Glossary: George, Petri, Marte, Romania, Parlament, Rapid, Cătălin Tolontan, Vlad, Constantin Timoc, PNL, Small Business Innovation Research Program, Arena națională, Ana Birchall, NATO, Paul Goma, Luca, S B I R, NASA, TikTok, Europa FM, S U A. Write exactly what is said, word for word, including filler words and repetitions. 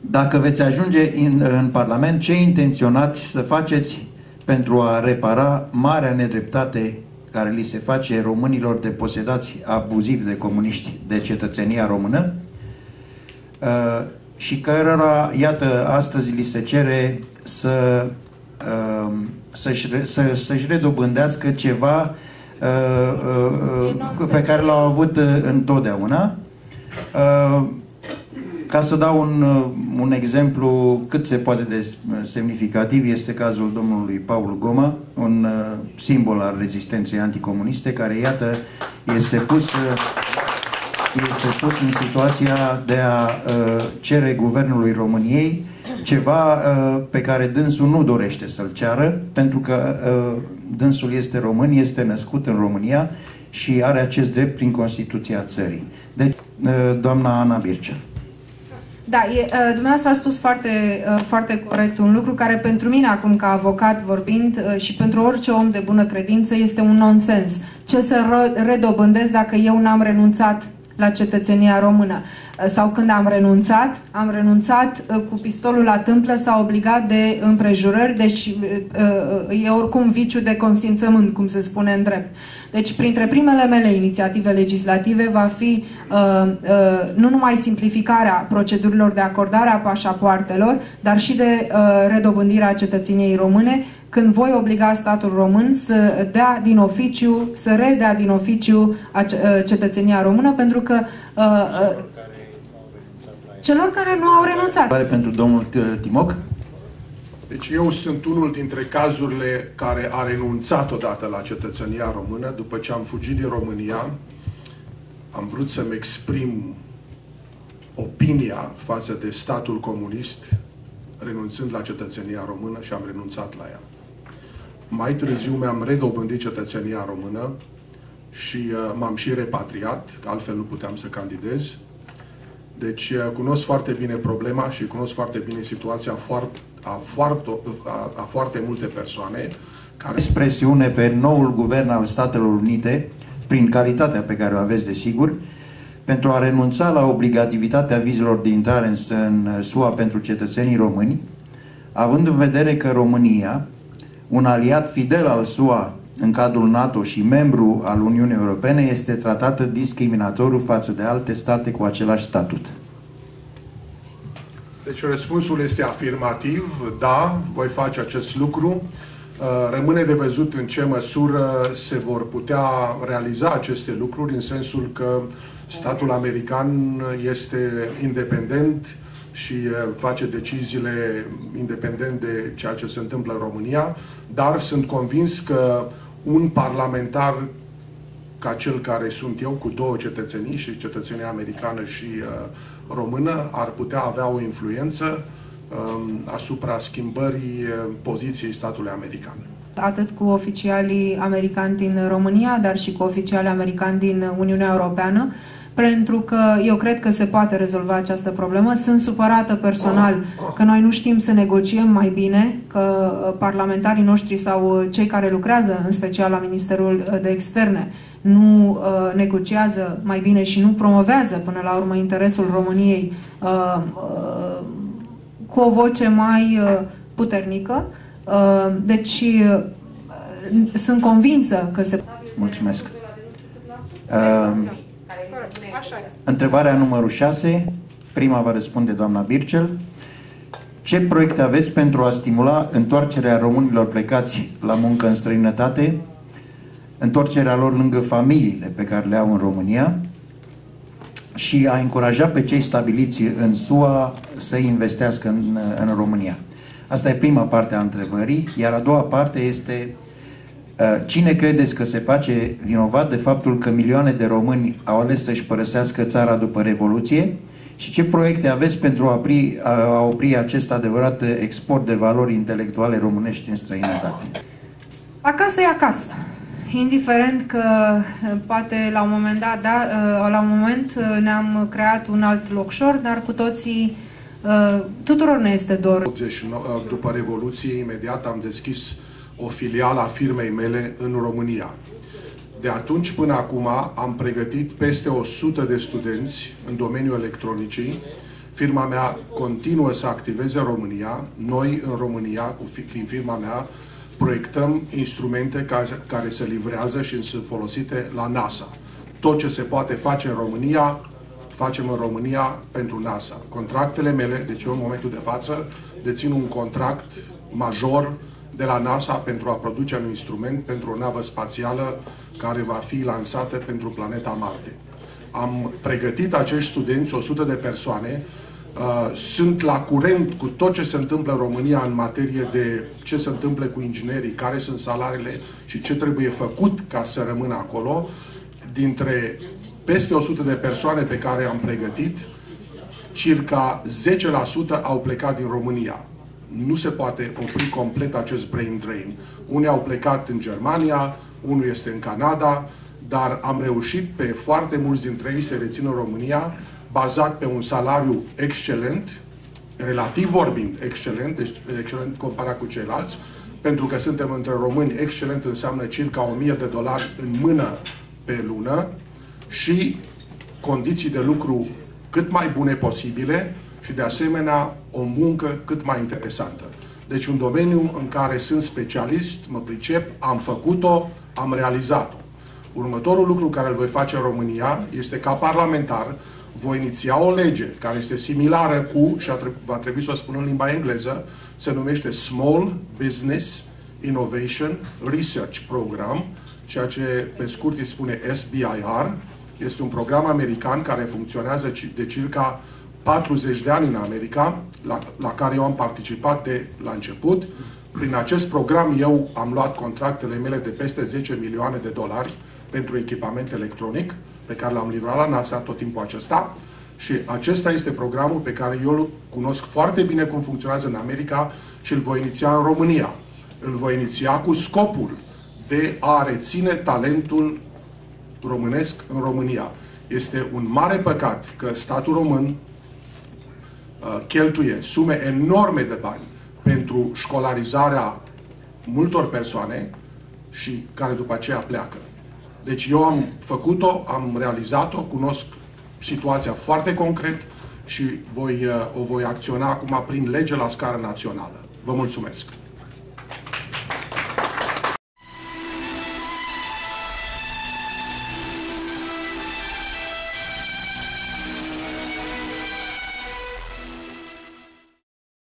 Dacă veți ajunge în, în Parlament, ce intenționați să faceți pentru a repara marea nedreptate care li se face românilor deposedați abuziv de comuniști de cetățenia română uh, și cărora, iată, astăzi li se cere să, uh, să-și, să, să-și redobândească ceva uh, uh, pe care l-au avut întotdeauna. Uh, Ca să dau un, un exemplu cât se poate de semnificativ, este cazul domnului Paul Goma, un uh, simbol al rezistenței anticomuniste, care, iată, este pus, uh, este pus în situația de a uh, cere guvernului României ceva uh, pe care dânsul nu dorește să-l ceară, pentru că uh, dânsul este român, este născut în România și are acest drept prin Constituția țării. Deci, uh, doamna Ana Birchall. Da, e, dumneavoastră a spus foarte, foarte corect un lucru care pentru mine, acum ca avocat vorbind, și pentru orice om de bună credință, este un nonsens. Ce să redobândesc dacă eu n-am renunțat la cetățenia română? Sau când am renunțat, am renunțat cu pistolul la tâmplă sau obligat de împrejurări, deci e oricum viciu de consimțământ, cum se spune în drept. Deci, printre primele mele inițiative legislative va fi uh, uh, nu numai simplificarea procedurilor de acordare a pașapoartelor, dar și de uh, redobândirea cetățeniei române, când voi obliga statul român să dea din oficiu, să redea din oficiu a cetățenia română, pentru că uh, uh, celor care nu au renunțat. Pentru domnul Timoc. Deci eu sunt unul dintre cazurile care a renunțat odată la cetățenia română. După ce am fugit din România, am vrut să-mi exprim opinia față de statul comunist, renunțând la cetățenia română, și am renunțat la ea. Mai târziu mi-am redobândit cetățenia română și m-am și repatriat, altfel nu puteam să candidez. Deci cunosc foarte bine problema și cunosc foarte bine situația foarte A foarte, a, a foarte multe persoane care... Presiune pe noul guvern al Statelor Unite, prin calitatea pe care o aveți, desigur, pentru a renunța la obligativitatea vizelor de intrare în, în S U A pentru cetățenii români, având în vedere că România, un aliat fidel al S U A în cadrul NATO și membru al Uniunii Europene, este tratată discriminatoriu față de alte state cu același statut. Deci răspunsul este afirmativ, da, voi face acest lucru. Rămâne de văzut în ce măsură se vor putea realiza aceste lucruri, în sensul că statul american este independent și face deciziile independent de ceea ce se întâmplă în România, dar sunt convins că un parlamentar ca cel care sunt eu, cu două cetățenii, și cetățenia americană și uh, română, ar putea avea o influență uh, asupra schimbării uh, poziției statului american. Atât cu oficialii americani din România, dar și cu oficialii americani din Uniunea Europeană, pentru că eu cred că se poate rezolva această problemă. Sunt supărată personal că noi nu știm să negociem mai bine, că parlamentarii noștri sau cei care lucrează, în special la Ministerul de Externe, nu uh, negociază mai bine și nu promovează până la urmă interesul României uh, uh, cu o voce mai uh, puternică. Uh, deci uh, sunt convinsă că se... Mulțumesc! Uh, întrebarea numărul șase, prima va răspunde doamna Birchall. Ce proiecte aveți pentru a stimula întoarcerea românilor plecați la muncă în străinătate, întorcerea lor lângă familiile pe care le au în România, și a încuraja pe cei stabiliți în S U A să investească în, în România? Asta e prima parte a întrebării, iar a doua parte este: cine credeți că se face vinovat de faptul că milioane de români au ales să-și părăsească țara după Revoluție, și ce proiecte aveți pentru a opri, a opri acest adevărat export de valori intelectuale românești în străinătate? Acasă e acasă. Indiferent că poate la un moment dat, da, la un moment ne-am creat un alt locșor, dar cu toții, tuturor ne este dor. optzeci și nouă, după Revoluție, imediat am deschis o filială a firmei mele în România. De atunci până acum am pregătit peste o sută de studenți în domeniul electronicii Firma mea continuă să activeze în România. Noi, în România, prin firma mea, proiectăm instrumente care se livrează și sunt folosite la NASA. Tot ce se poate face în România, facem în România pentru NASA. Contractele mele, deci eu în momentul de față, dețin un contract major de la NASA pentru a produce un instrument pentru o navă spațială care va fi lansată pentru planeta Marte. Am pregătit acești studenți, o sută de persoane, sunt la curent cu tot ce se întâmplă în România în materie de ce se întâmplă cu inginerii, care sunt salariile și ce trebuie făcut ca să rămână acolo. Dintre peste o sută de persoane pe care am pregătit, circa zece la sută au plecat din România. Nu se poate opri complet acest brain drain. Unii au plecat în Germania, unul este în Canada, dar am reușit pe foarte mulți dintre ei să rețină în România, bazat pe un salariu excelent, relativ vorbind excelent, deci excelent comparat cu ceilalți, pentru că suntem între români, excelent înseamnă circa o mie de dolari în mână pe lună și condiții de lucru cât mai bune posibile și de asemenea o muncă cât mai interesantă. Deci un domeniu în care sunt specialist, mă pricep, am făcut-o, am realizat-o. Următorul lucru care îl voi face în România este ca parlamentar voi iniția o lege care este similară cu, și va trebui să o spun în limba engleză, se numește Small Business Innovation Research Program, ceea ce pe scurt îi spune S B I R. Este un program american care funcționează de circa patruzeci de ani în America, la, la care eu am participat de la început. Prin acest program eu am luat contractele mele de peste zece milioane de dolari pentru echipament electronic, pe care l-am livrat la NASA tot timpul acesta. Și acesta este programul pe care eu îl cunosc foarte bine cum funcționează în America și îl voi iniția în România. Îl voi iniția cu scopul de a reține talentul românesc în România. Este un mare păcat că statul român uh, cheltuie sume enorme de bani pentru școlarizarea multor persoane și care după aceea pleacă. Deci eu am făcut-o, am realizat-o, cunosc situația foarte concret și voi, o voi acționa acum prin lege la scară națională. Vă mulțumesc!